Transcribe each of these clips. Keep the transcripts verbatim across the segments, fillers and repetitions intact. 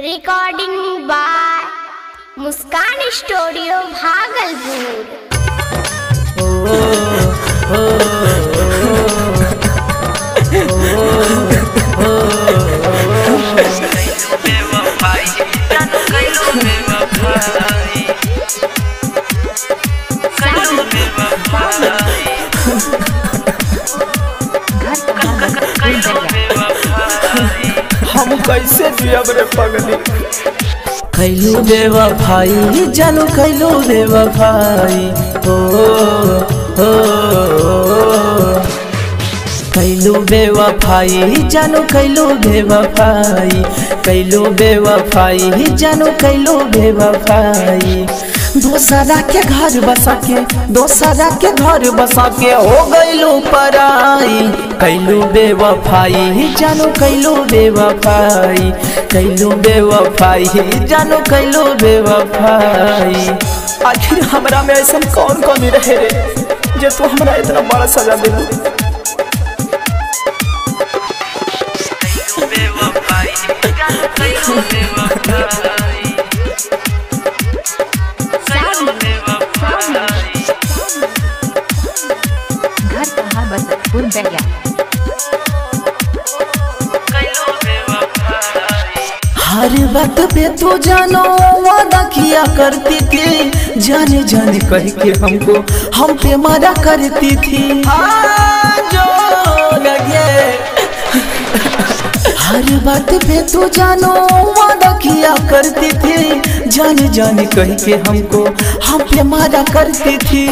Recording by Muskan studio Bhagalpur. ओ ओ ओ हम कैसे दिया बड़े पगली खैलू बेवा भाई जानू खैलू बेवा भाई ओ हो खैलू बेवा भाई जानू खैलू बेवा भाई खैलू बेवा भाई जानू खैलू बेवा भाई दोसरा के घर बसा के दोसरा के घर बसा के हो गईलू पराई कैलू बेवफाई जानू कैलू बेवफाई कैलू बेवफाई जानू कैलू बेवफाई। आखिर हमरा में ऐसा कौन कमी रहे रे जे तू हमरा इतना बड़ा सजा दे दू। हर बात पे तो जानो वादा किया करती थी जाने जाने कह के हमको हम पे मारा करती थी जो लगे हर बात पे तो जानो वादा किया करती थी जाने जाने कह के हमको हम पे मारा करती थी।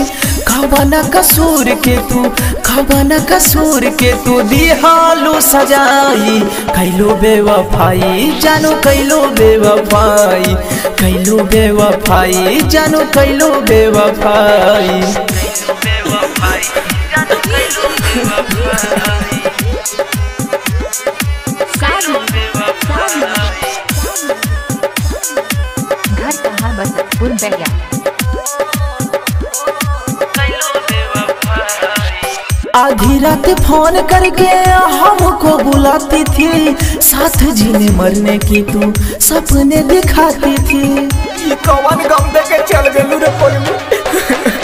खवाना कसूर के तू खवाना कसूर के तू दिहालो सजाई खैलो बेवफाई जानो खैलो बेवफाई खैलो बेवफाई जानो खैलो बेवफाई। घर कहाँ बसपुर बैया आधी रात फोन करके हमको बुलाती थी साथ जीने मरने की तू सपने दिखाती थी। कौन गम दे के चल गेलू रे पगली।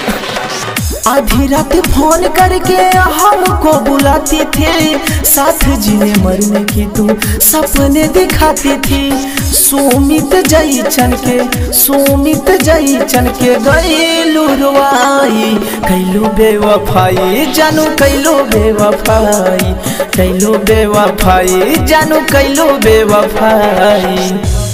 आधी रात फोन करके हमको बुलाती थी साथ जीने मरने की तू सपने दिखाती थी। सुमित जई चन के सुमित जई चन के गईलू रुवाई कैलू बेवफाई जानू कैलू बेवफाई कैलू बेवफाई जानू कैलू बेवफाई।